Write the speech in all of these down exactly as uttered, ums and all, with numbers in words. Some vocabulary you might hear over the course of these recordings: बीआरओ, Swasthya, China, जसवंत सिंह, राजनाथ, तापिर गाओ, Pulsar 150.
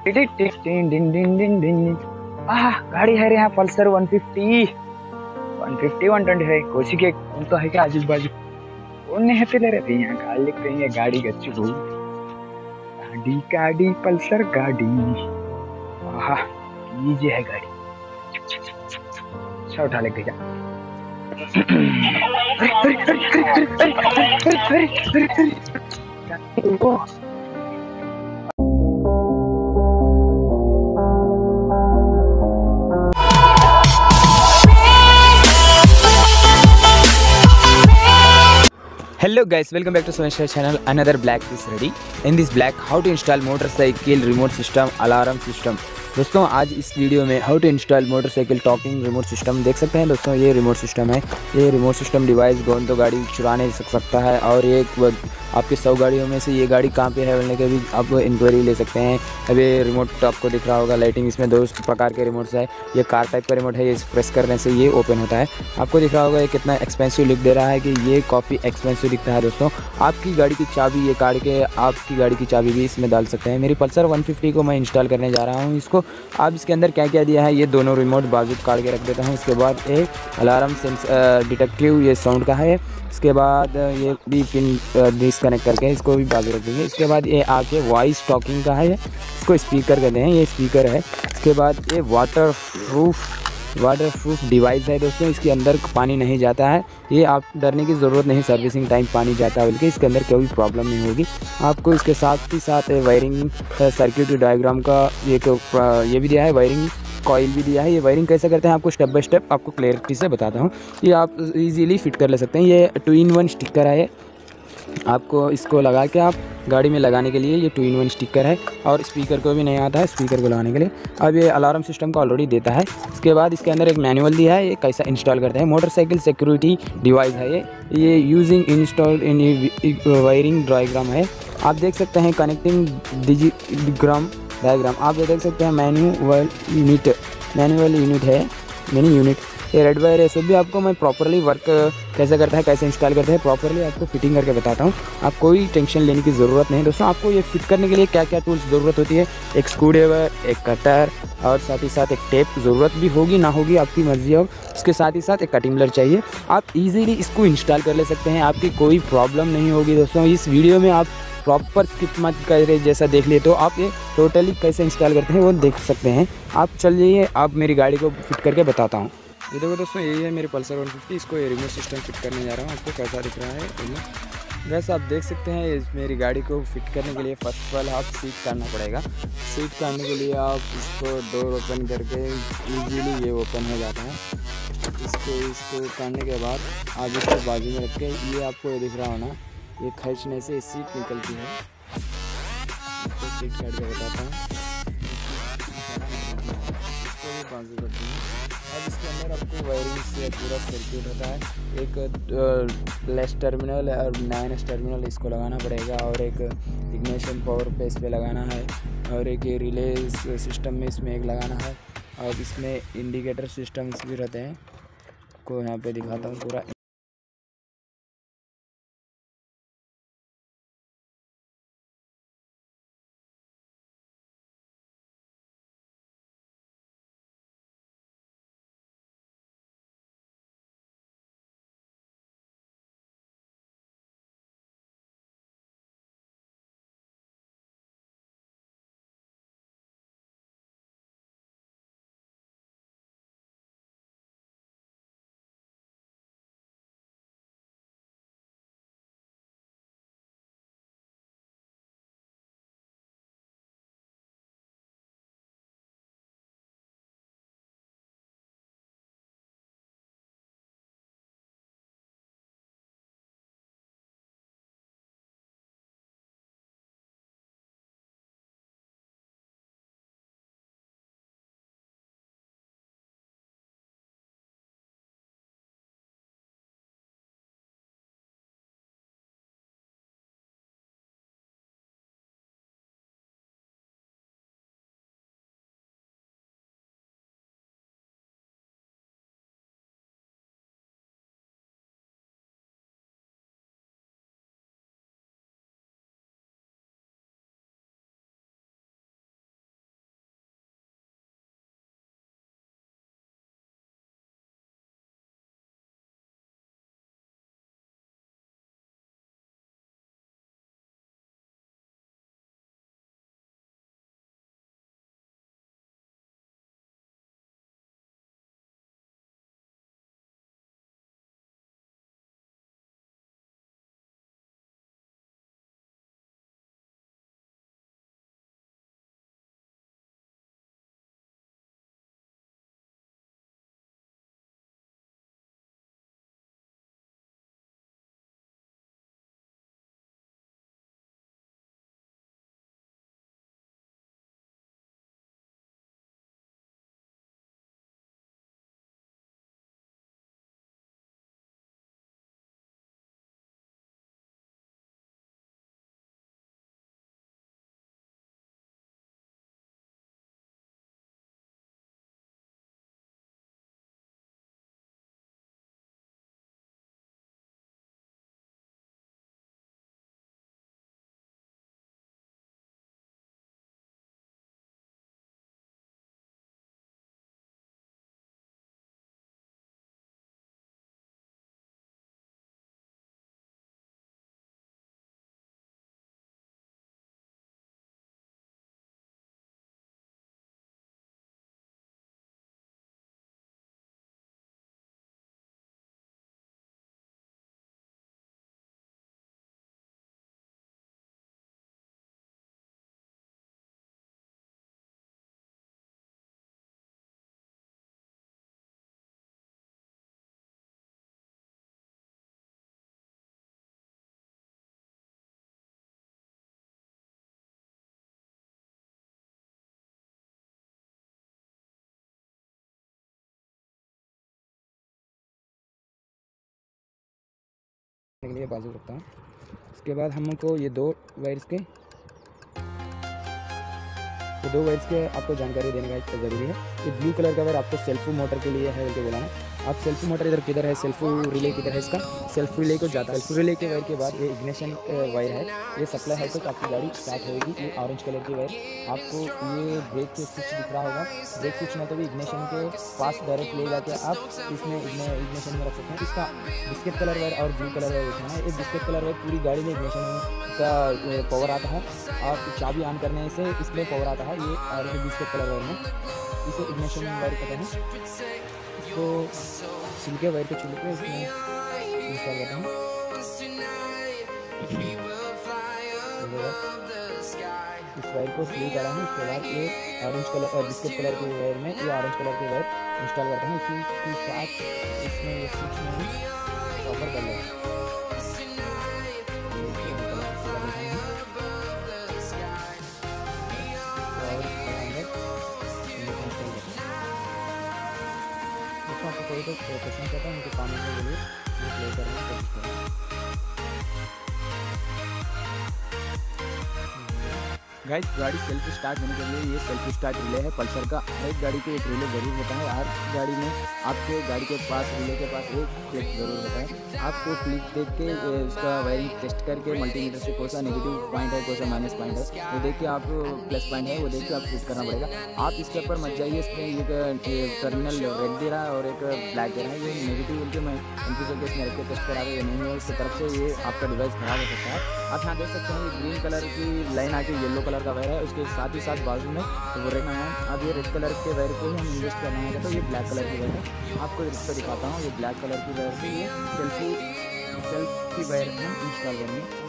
आह गाड़ी है रे यहाँ Pulsar one fifty one twenty है। कोची के कौन तो है क्या आजू बाजू कौन है ले रहते हैं यहाँ गाड़ी कहीं गाड़ी गच्ची हो गाड़ी गाड़ी पल्सर गाड़ी। आहा ये जो है गाड़ी अच्छा उठा ले जा। Hello guys, welcome back to Swasthya channel. Another black is ready. In this black, how to install motorcycle remote system, alarm system. दोस्तों आज इस वीडियो में how to install motorcycle talking remote system देख सकते हैं। दोस्तों ये रिमोट सिस्टम है, ये रिमोट सिस्टम डिवाइस कौन तो गाड़ी चुराने सकता है और ये आपके सौ गाड़ियों में से ये गाड़ी कहाँ पे है बोलने के भी आप इंक्वायरी ले सकते हैं। अब ये रिमोट आपको दिख रहा होगा लाइटिंग, इसमें दो प्रकार के रिमोट्स है। ये कार टाइप का रिमोट है, ये प्रेस करने से ये ओपन होता है। आपको दिख रहा होगा ये कितना एक्सपेंसिव लुक दे रहा है कि ये काफ़ी एक्सपेंसिव दिखता है। दोस्तों आपकी गाड़ी की चाबी ये काट के आपकी गाड़ी की चाबी भी इसमें डाल सकते हैं। मेरी पल्सर वन फिफ्टी को मैं इंस्टॉल करने जा रहा हूँ। इसको आप इसके अंदर क्या क्या दिया है ये दोनों रिमोट बाजू काट के रख देता हूँ। इसके बाद ये अलार्म सेंस डिटेक्टिव ये साउंड का है। इसके बाद ये भी पिन डिस्कनेक्ट करके इसको भी बाजू रख देंगे। इसके बाद ये आपके वॉइस टॉकिंग का है, इसको स्पीकर कहते हैं, ये स्पीकर है। इसके बाद ये वाटर प्रूफ वाटरप्रूफ डिवाइस है। दोस्तों इसके अंदर पानी नहीं जाता है, ये आप डरने की ज़रूरत नहीं सर्विसिंग टाइम पानी जाता है बल्कि इसके अंदर कोई प्रॉब्लम नहीं होगी आपको। इसके साथ ही साथ वायरिंग सर्किट डायग्राम का एक ये भी दिया है, वायरिंग कॉइल भी दिया है। ये वायरिंग कैसे करते हैं आपको स्टेप बाय स्टेप आपको क्लियरिटी से बताता हूँ। ये आप इजीली फिट कर ले सकते हैं। ये टू इन वन स्टिकर है, आपको इसको लगा के आप गाड़ी में लगाने के लिए ये टू इन वन स्टिकर है। और स्पीकर को भी नहीं आता है स्पीकर को लगाने के लिए। अब ये अलार्म सिस्टम का ऑलरेडी देता है। इसके बाद इसके अंदर एक मैनुअल दिया है, ये कैसा इंस्टॉल करते हैं। मोटरसाइकिल सिक्योरिटी डिवाइस है ये ये using install in wiring diagram है, आप देख सकते हैं। कनेक्टिंग डिजीग्राम डायग्राम आप ये देख सकते हैं। मैनुअल यूनिट मैनुअल यूनिट है मैनी यूनिट ये रेड वायर है। सब भी आपको मैं प्रॉपरली वर्क कैसे करता है कैसे इंस्टॉल करता है प्रॉपरली आपको फिटिंग करके बताता हूँ, आप कोई टेंशन लेने की ज़रूरत नहीं। दोस्तों आपको ये फिट करने के लिए क्या क्या टूल्स ज़रूरत होती है, एक स्क्रू ड्राइवर, एक कटर और साथ ही साथ एक टेप ज़रूरत भी होगी ना होगी आपकी मर्जी। और इसके साथ ही साथ एक कटिंग ब्लेड चाहिए। आप ईजीली इसको इंस्टॉल कर ले सकते हैं, आपकी कोई प्रॉब्लम नहीं होगी। दोस्तों इस वीडियो में आप प्रॉपर कितना कर जैसा देख लिए तो आप ये टोटली कैसे इंस्टॉल करते हैं वो देख सकते हैं। आप चल जाइए, आप मेरी गाड़ी को फिट करके बताता हूँ। ये देखो दोस्तों यही है मेरे पल्सर वन फिफ्टी, इसको ये रिमोट सिस्टम फिट करने जा रहा हूँ। आपको कैसा दिख रहा है वैसे आप देख सकते हैं। मेरी गाड़ी को फिट करने के लिए फर्स्ट ऑफ ऑल आप सीट करना पड़ेगा। सीट करने के लिए आप इसको डोर ओपन करके इजीली ये ओपन हो जाता है। इसको इसको करने के बाद आप इसको बाजू में रख के ये आपको दिख रहा हो ना, ये खींचने से सीट निकलती है। इसको सीट काट के बताता हूँ, इसको भी बाजू रखते हैं। अब इसके अंदर आपको वायरिंग से पूरा सर्किट होता है, एक प्लस टर्मिनल और माइनस टर्मिनल इसको लगाना पड़ेगा और एक इग्निशन पावर पे इस पर लगाना है और एक ये रिले सिस्टम में इसमें एक लगाना है। और इसमें इंडिकेटर सिस्टम्स भी रहते हैं, को यहाँ पे दिखाता हूँ पूरा। के लिए बाजू रखता हूँ। उसके बाद हमको ये दो वायर्स के तो दो वायर्स के आपको जानकारी देने का ज़रूरी है। ये ब्लू कलर का वायर आपको सेल्फो मोटर के लिए है बोलते बोला है। आप सेल्फो मोटर इधर किधर है, सेल्फो रिले किधर है, इसका सेल्फो रिले को जाता है। सेल्फो रिले के वायर के बाद ये इग्निशन वायर है, ये सप्लाई है तो आपकी गाड़ी स्टार्ट होगी। ये ऑरेंज कलर की वायर आपको ये ब्रेक के स्विच दिख रहा होगा, ब्रेक स्विच में तभी इग्निशन के पास डायरेक्ट ले जाके आप इसमें इग्निशन में रख सकते हैं। इसका बिस्किट कलर वायर और ब्लू कलर वायर रखना है। ये बिस्किट कलर वायर पूरी गाड़ी में इग्निशन का पावर आता है और चाबी ऑन करने से इसमें पावर आता है। ये ऑरेंज बिस्किट कलर वायर में इसे इग्निशन वायर कहते हैं। इसको सिल्के वायर को चुन के इसमें इंस्टॉल करते हैं। इस वायर को सील करा है। इसके बाद ये ऑरेंज कलर बिस्किट कलर के वायर में ये ऑरेंज कलर के वायर इंस्टॉल करते हैं। इसी के साथ इसमें ये स्विच में ऑफर कर लेते हैं। आपको कोई तो क्वेश्चन करता है उनके पानी के लिए प्ले करने की कोशिश करें। गाइस गाड़ी सेल्फ स्टार्ट होने के लिए ये सेल्फ स्टार्ट रिले है पल्सर का। एक गाड़ी के एक रिले जरूर होता है, हर गाड़ी में आपके गाड़ी के पास रिले के पास एक क्लिप जरूर होता है। आपको क्लिप देख के उसका वायरिंग टेस्ट करके मल्टीमीटर से कौन सा नेगेटिव पॉइंट है, कौन सा माइनस पॉइंट है, वो देख के आप प्लस पॉइंट है वो देख के आपको फिट करना पड़ेगा। आप इसके ऊपर मत जाइए। इसमें एक टर्मिनल रेड दे रहा है और एक ब्लैक दे रहा है, ये नेगेटिव उनके मैं कंप्यूटर के इसमें रख के टेस्ट करा रहे नहीं है, उसकी तरफ से ये आपका डिवाइस खराब हो सकता है। आप यहाँ देख सकते हैं ग्रीन कलर की लाइन आके येलो कलर का वायर है, उसके साथ ही साथ बाजू में वो रेड है। अब ये रेड कलर के वायर को हम इन्वेस्ट करना है तो ये ब्लैक कलर की वायर है। आपको इसको दिखाता हूँ। ये ब्लैक कलर की वायर से ये सेल्फी सेल्फ की वायर हम इंस्टॉल करेंगे।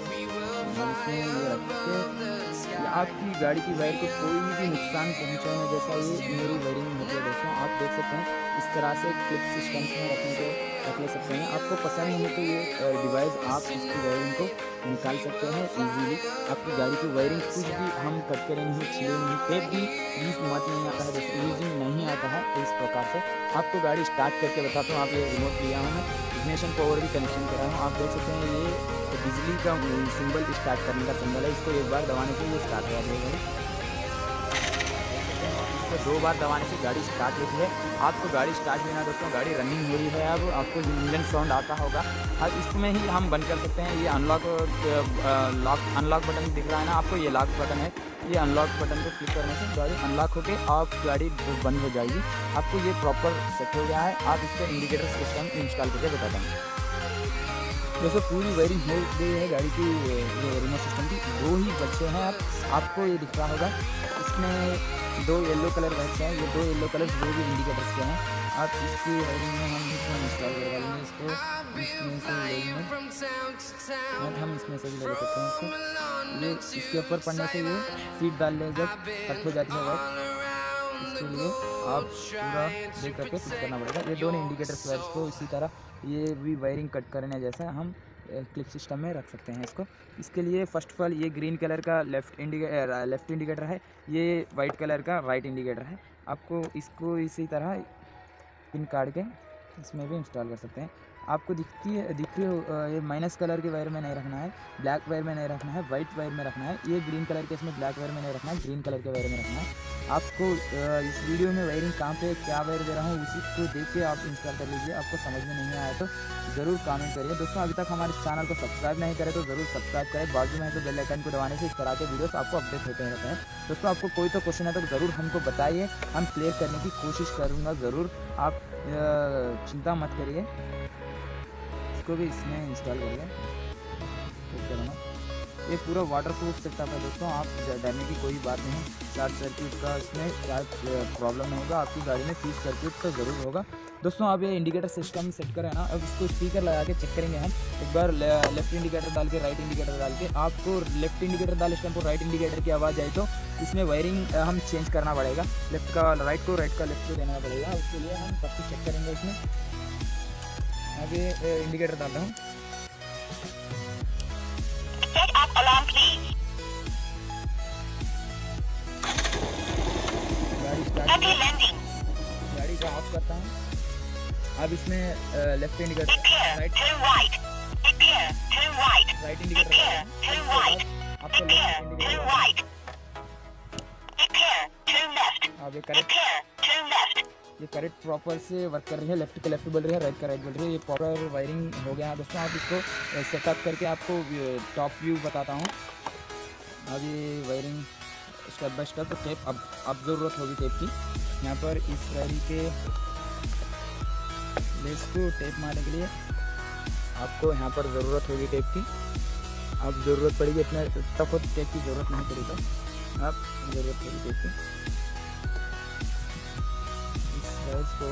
आपकी गाड़ी की वायर को कोई भी नुकसान पहुँचाना जैसा ये मेरी वायरिंग होती है दोस्तों। आप देख सकते हैं इस तरह से क्लिप सिस्टम में रखने को रख ले सकते हैं। आपको पसंद नहीं तो ये डिवाइस आप इसकी वायरिंग को निकाल सकते हैं इजीली। आपकी गाड़ी की वायरिंग कुछ भी हम कट करें नहीं, छिले नहीं, टेप भी यूज मत नहीं आता है, यूजिंग नहीं आता है। इस प्रकार से आपको गाड़ी स्टार्ट करके बताता हूँ। आप ये रिमोट लिया हूँ, इग्निशन पावर भी कनेक्शन करा हूँ। आप देख सकते हैं ये बिजली का सिंबल स्टार्ट करने का सिंबल है। इसको एक बार दबाने के लिए स्टार्ट कर देगा, तो दो बार दबाने से गाड़ी स्टार्ट होती है। आपको गाड़ी स्टार्ट लेना दोस्तों, गाड़ी रनिंग हो रही है। अब आपको इंजन साउंड आता होगा, अब इसमें ही हम बंद कर सकते हैं। ये अनलॉक लॉक अनलॉक बटन दिख रहा है ना आपको, ये लॉक बटन है। ये अनलॉक बटन को क्लिक करने से गाड़ी अनलॉक होकर आप गाड़ी बंद हो जाएगी। आपको ये प्रॉपर सेट हो गया है। आप इसका इंडिकेटर सिस्टम इंस्टॉल करके बताता हूँ। जैसे पूरी वायरिंग हो गई है गाड़ी की रिमोट सिस्टम की, दो ही बच्चे हैं। आप आपको ये दिख रहा होगा, इसमें दो येलो कलर बच्चे हैं। ये दो येलो कलर दो भी इंडिकेटर्स के हैं। आप इसकी वायरिंग में हम इसमें इंस्टॉल करवा लेंगे। इसको इसमें से लेंगे हम इसमें से भी ले सकते हैं। इसको ये इसके ऊपर पड़ने से ये सीट डाल लें, जब कट हो जाती है वायर, इसके लिए आप पूरा देख करके फिट करना पड़ेगा। ये दोनों इंडिकेटर्स वायर्स को इसी तरह ये भी वायरिंग कट करने जैसा हम क्लिप सिस्टम में रख सकते हैं इसको। इसके लिए फ़र्स्ट ऑफ ऑल ये ग्रीन कलर का लेफ्ट इंडिकेटर लेफ्ट इंडिकेटर है, ये वाइट कलर का राइट इंडिकेटर है। आपको इसको इसी तरह पिन काट के इसमें भी इंस्टॉल कर सकते हैं। आपको दिखती है दिख रही हो, ये माइनस कलर के वायर में नहीं रखना है, ब्लैक वायर में नहीं रखना है, वाइट वायर में रखना है। ये ग्रीन कलर के इसमें ब्लैक वायर में नहीं रखना है, ग्रीन कलर के वायर में रखना है। आपको इस वीडियो में वायरिंग कहाँ पे क्या वायर दे रहा हूँ उसी को देख के आप इंस्टॉल कर लीजिए। आपको समझ में नहीं आया तो ज़रूर कमेंट करिए दोस्तों। अभी तक हमारे चैनल को सब्सक्राइब नहीं करें तो ज़रूर सब्सक्राइब करें। बाजू में तो बेल आइकन को दबाने से इस तरह के वीडियोस आपको अपडेट होते रहते हैं दोस्तों। आपको कोई तो क्वेश्चन है तो ज़रूर हमको बताइए, हम क्लियर करने की कोशिश करूँगा ज़रूर। आप चिंता मत करिए। इसको भी इसमें इंस्टॉल करिए। ये पूरा वाटरप्रूफ सेटअप है दोस्तों, आप डरने की कोई बात नहीं। शॉर्ट सर्किट का इसमें क्या प्रॉब्लम होगा, आपकी गाड़ी में फ्यूज सर्किट तो ज़रूर होगा दोस्तों। आप ये इंडिकेटर सिस्टम सेट करें ना, अब इसको स्पीकर लगा के चेक करेंगे हम एक बार। ले, लेफ्ट इंडिकेटर डाल के राइट इंडिकेटर डाल के आपको लेफ्ट इंडिकेटर डाल स्टम को राइट इंडिकेटर की आवाज़ आई तो इसमें वायरिंग हम चेंज करना पड़ेगा। लेफ्ट का राइट को, राइट का लेफ्ट को देना पड़ेगा। उसके लिए हम सब कुछ चेक करेंगे इसमें। अब ये इंडिकेटर डाल रहा हूँ। गाड़ी का ऑफ करता हूँ। अब इसमें left indicator right right indicator ये करेक्ट प्रॉपर से वर्क कर रही है, लेफ्ट का लेफ्ट बोल रही है, राइट का राइट बोल रही है। ये प्रॉपर वायरिंग हो गया है दोस्तों। आप इसको सेटअप करके आपको टॉप व्यू बताता हूँ। अब ये wiring step by step tape अब अब ज़रूरत होगी टेप की। यहाँ पर इस गाड़ी के लेस को टेप मारने के लिए आपको यहाँ पर ज़रूरत होगी टेप की। अब ज़रूरत पड़ेगी, इतना टफ हो टेप की ज़रूरत नहीं पड़ेगा, अब ज़रूरत होगी टेप की। इसको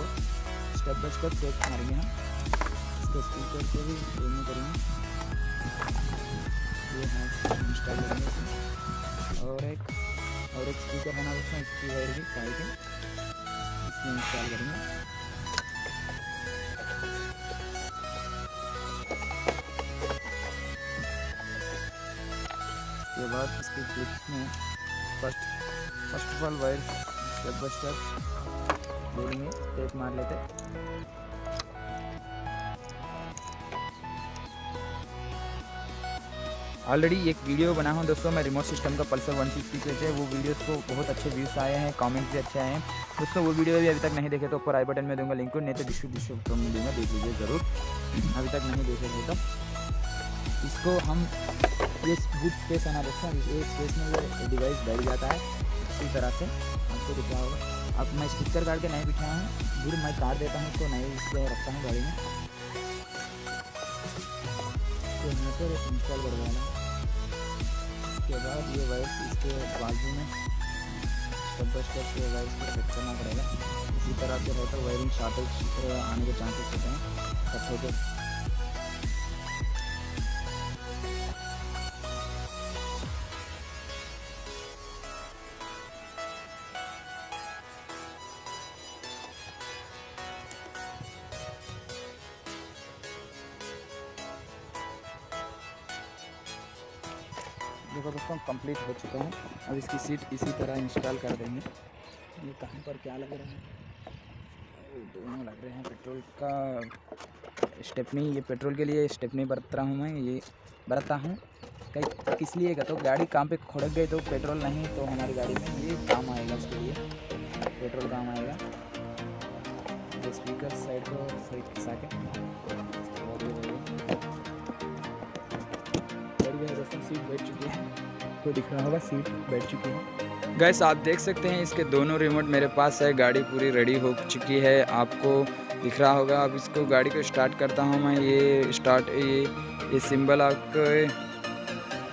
स्टेप बाय स्टेप टेप मारेंगे हम। इसको स्पीकर को भी रिमूव करेंगे, ये है इंस्टॉल करेंगे। और एक और एक स्पीकर बना उसमें इसकी वायर भी काट के इसमें इंस्टॉल करेंगे। इसके बाद इसके क्लिप्स में first first of all wire step by step में टेप मार लेते हैं। ऑलरेडी एक वीडियो बना हूँ दोस्तों मैं रिमोट सिस्टम का पल्सर वन फिफ्टी के से। वो वीडियोस को बहुत अच्छे व्यूज आए हैं, कमेंट्स भी अच्छे आए हैं दोस्तों। वो वीडियो भी अभी तक नहीं देखे तो ऊपर आई बटन में दूंगा लिंक को, नहीं तो डिस्क्रिप डिस्क्रिप्शन में दूंगा, देख लीजिए जरूर। अभी तक नहीं देखे तो इसको हम ये गुड स्पेस आना दोस्तों, ये स्पेस में ये डिवाइस बैठ जाता है। इसी तरह से आपको दिखा होगा। अब मैं स्टिकर काट के नहीं बिठाया हूँ, फिर मैं काट देता हूँ तो नहीं इसलिए रखता हूँ गाड़ी में। तो मैं तो इंस्टॉल करवा रहा हूँ। इसके बाद ये वायर्स इसके बाजू में स्टेप बाय स्टेप ये वायर्स को कट करना पड़ेगा। इसी तरह से रहता वायरिंग शॉर्टेज आने के चांसेस होते हैं कट होकर। देखो दोस्तों कंप्लीट हो चुका है। अब इसकी सीट इसी तरह इंस्टॉल कर देंगे। ये कहाँ पर क्या लग रहा है, दोनों लग रहे हैं। पेट्रोल का स्टेपनी, ये पेट्रोल के लिए स्टेपनी बरत रहा हूँ मैं, ये बरतता हूँ कहीं किस लिए का, तो गाड़ी काम पे खुड़क गई तो पेट्रोल नहीं तो हमारी गाड़ी में ये काम आएगा, उसके लिए पेट्रोल काम आएगा। तो स्पीकर साइड को सही खिसा के सीट बैठ चुकी है, तो दिख रहा होगा सीट बैठ चुकी है। गैस आप देख सकते हैं इसके दोनों रिमोट मेरे पास है, गाड़ी पूरी रेडी हो चुकी है, आपको दिख रहा होगा। अब इसको गाड़ी को स्टार्ट करता हूं मैं। ये स्टार्ट ये ये सिंबल आके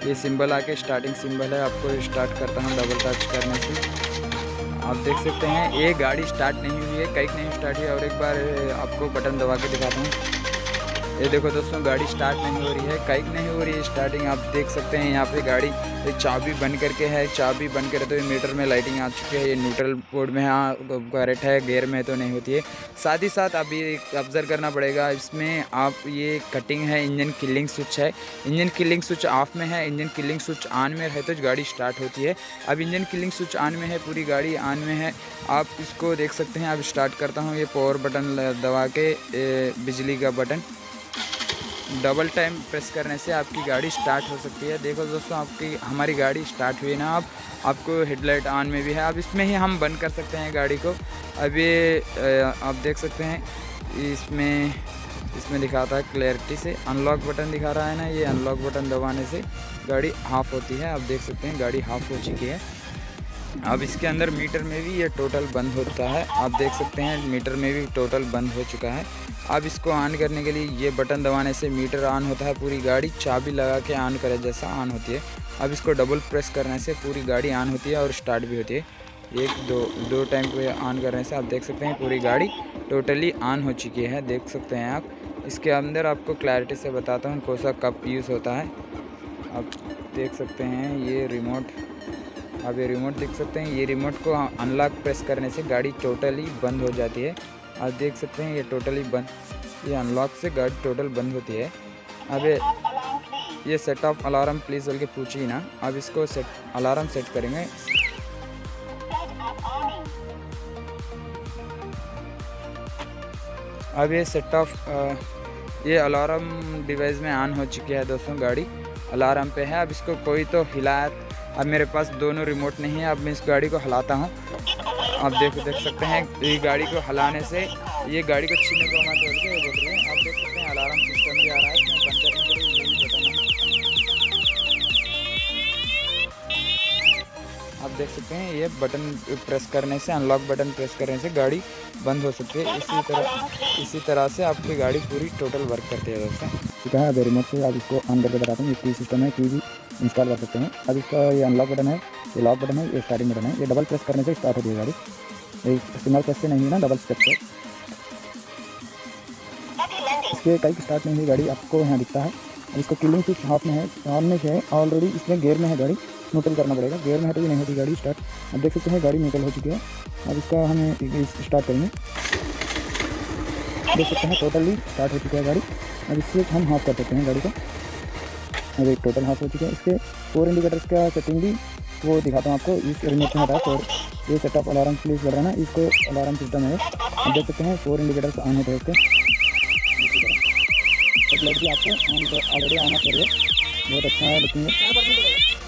ये सिंबल आके स्टार्टिंग सिंबल है, आपको स्टार्ट करता हूं डबल टच करने से। आप देख सकते हैं ये गाड़ी स्टार्ट नहीं हुई है, कहीं नहीं स्टार्ट हुई। और एक बार आपको बटन दबा के दिखाता हूँ। ये देखो दोस्तों गाड़ी स्टार्ट नहीं हो रही है, काइक नहीं हो रही है स्टार्टिंग। आप देख सकते हैं यहाँ पे गाड़ी चाबी बंद करके है, चाबी बंद करे तो ये मीटर में लाइटिंग आ चुकी है। ये न्यूट्रल मोड में हाँ करेक्ट है, गेयर में तो नहीं होती है। साथ ही साथ अभी ऑब्जर्व करना पड़ेगा इसमें आप, ये कटिंग है, इंजन किलिंग स्विच है, इंजन किलिंग स्विच ऑफ में है, इंजन किलिंग स्विच ऑन में है तो गाड़ी स्टार्ट होती है। अब इंजन किलिंग स्विच ऑन में है, पूरी गाड़ी ऑन में है, आप इसको देख सकते हैं। अब स्टार्ट करता हूँ, ये पावर बटन दबा के बिजली का बटन डबल टाइम प्रेस करने से आपकी गाड़ी स्टार्ट हो सकती है। देखो दोस्तों आपकी हमारी गाड़ी स्टार्ट हुई ना, आप आपको हेडलाइट ऑन में भी है। अब इसमें ही हम बंद कर सकते हैं गाड़ी को। अब ये आप देख सकते हैं इसमें इसमें दिखाता है क्लैरिटी से, अनलॉक बटन दिखा रहा है ना, ये अनलॉक बटन दबाने से गाड़ी हाफ होती है। आप देख सकते हैं गाड़ी हाफ हो चुकी है। अब इसके अंदर मीटर में भी ये टोटल बंद होता है, आप देख सकते हैं मीटर में भी टोटल बंद हो चुका है। अब इसको ऑन करने के लिए ये बटन दबाने से मीटर ऑन होता है, पूरी गाड़ी चाबी लगा के ऑन करे जैसा ऑन होती है। अब इसको डबल प्रेस करने से पूरी गाड़ी ऑन होती है और स्टार्ट भी होती है। एक दो दो टाइम पे ऑन करने से आप देख सकते हैं पूरी गाड़ी टोटली ऑन हो चुकी है, देख सकते हैं आप। इसके अंदर आपको क्लैरिटी से बताता हूँ कौन सा कप यूज़ होता है। आप देख सकते हैं ये रिमोट, अब ये रिमोट देख सकते हैं, ये रिमोट को अनलॉक प्रेस करने से गाड़ी टोटली बंद हो जाती है। आप देख सकते हैं ये टोटली बंद, ये अनलॉक से गाड़ी टोटल बंद होती है। अब ये ये सेट ऑफ अलार्म प्लीज़ बोल के पूछिए ना। अब इसको सेट अलार्म सेट करेंगे, अब ये सेट ऑफ ये अलार्म डिवाइस में ऑन हो चुकी है दोस्तों, गाड़ी अलार्म पे है। अब इसको कोई तो हिलाया। अब मेरे पास दोनों रिमोट नहीं है, अब मैं इस गाड़ी को हिलाता हूँ। आप देख देख सकते हैं ये गाड़ी को हिलाने से ये गाड़ी को छीने को हमारे बोल के बोल रहे हैं। आप देख सकते हैं अलार्म सिस्टम भी आ रहा है, इसमें बंद करने के लिए यही बटन है। आप देख सकते हैं ये बटन प्रेस करने से, अनलॉक बटन प्रेस करने से गाड़ी बंद हो सकती है। इसी तरह इसी तरह से आपकी गाड़ी पूरी टोटल वर्क करती है दोस्तों। ठीक है, अब रिमोट से आप इसको ऑन करके बताते हैं। ये की सिस्टम है, की भी इंस्टॉल कर सकते हैं। अब इसका ये अनलॉक बटन है, ये लॉक बटन है, ये स्टार्टिंग बटन है। ये डबल प्रेस करने से स्टार्ट होती है गाड़ी, ये सिंगल प्रेस से नहीं है ना, डबल स्टेप से। इसके कई स्टार्ट नहीं हुई गाड़ी, आपको यहाँ दिखता है। इसको किलिंग स्विच हाथ में है, ऑन में है ऑलरेडी, इसमें गेयर में है गाड़ी, न्यूट्रल करना पड़ेगा। गेयर में है तो भी नहीं होती गाड़ी स्टार्ट। अब देख सकते हैं गाड़ी न्यूट्रल हो चुकी है। अब इसका हम स्टार्ट करेंगे, देख सकते हैं टोटली स्टार्ट हो चुकी है गाड़ी। अब इससे हम हाफ कर सकते हैं गाड़ी को। अब एक टोटल हाफ हो चुके हैं। इसके फोर इंडिकेटर्स का सेटिंग भी वो दिखाता हूँ आपको। इस रिमोट से हटा और ये सेटअप अलार्म प्लेस कर रहा है ना, इसको अलार्म सिस्टम है। आप देख सकते हैं फोर इंडिकेटर्स ऑन होते हैं इसके। इसी तरह आपको ऑन ऑलरेडी आना चाहिए, बहुत अच्छा है।